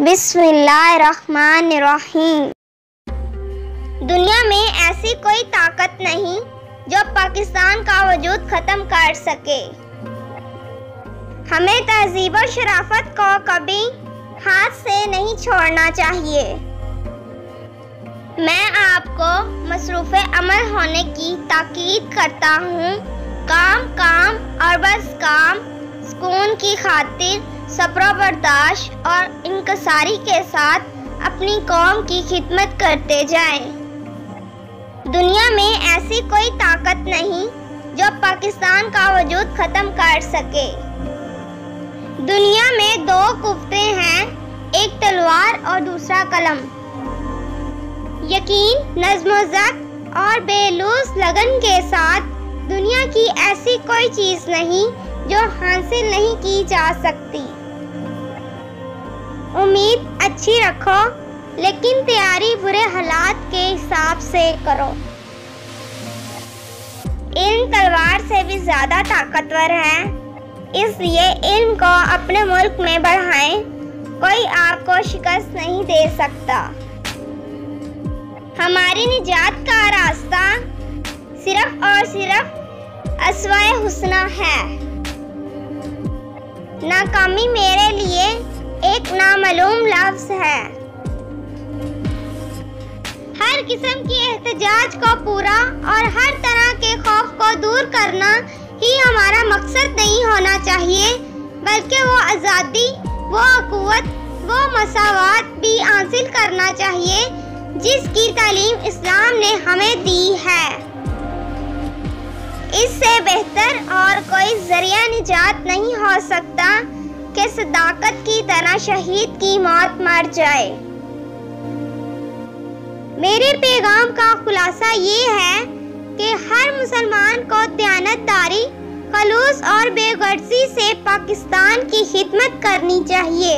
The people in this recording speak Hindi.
बिस्मिल्लाहिर्रहमानिर्रहीम। दुनिया में ऐसी कोई ताकत नहीं जो पाकिस्तान का वजूद ख़त्म कर सके। हमें तहजीब और शराफत को कभी हाथ से नहीं छोड़ना चाहिए। मैं आपको मसरूफ़ अमल होने की ताकीद करता हूँ। काम और बस काम, सुकून की खातिर सब्र बर्दाश्त और इंकसारी के साथ अपनी कौम की खिदमत करते जाएं। दुनिया में ऐसी कोई ताकत नहीं जो पाकिस्तान का वजूद ख़त्म कर सके। दुनिया में दो कुव्वतें हैं, एक तलवार और दूसरा कलम। यकीन, नज़्म-ओ-ज़ब्त और बेलूस लगन के साथ दुनिया की ऐसी कोई चीज़ नहीं जो हासिल नहीं की जा सकती। उम्मीद अच्छी रखो, लेकिन तैयारी बुरे हालात के हिसाब से करो। इल्म तलवार से भी ज़्यादा ताकतवर है, इसलिए इल्म को अपने मुल्क में बढ़ाएं। कोई आपको शिकस्त नहीं दे सकता। हमारी निजात का रास्ता सिर्फ और सिर्फ अस्वाए हुस्ना है। नाकामी मेरे लिए एक नामालूम लफ्ज़ है। हर किस्म की एहतजाज को पूरा और हर तरह के खौफ को दूर करना ही हमारा मकसद नहीं होना चाहिए, बल्कि वो आज़ादी, वो अक़ुवत, वो मसावात भी हासिल करना चाहिए जिसकी तालीम इस्लाम ने हमें दी है। इससे बेहतर और कोई ज़रिया निजात नहीं हो सकता कि सदाकत की तरह शहीद की मौत मर जाए। मेरे पैगाम का खुलासा ये है कि हर मुसलमान को दयानतदारी, खलूस और बेगर्जी से पाकिस्तान की खिदमत करनी चाहिए।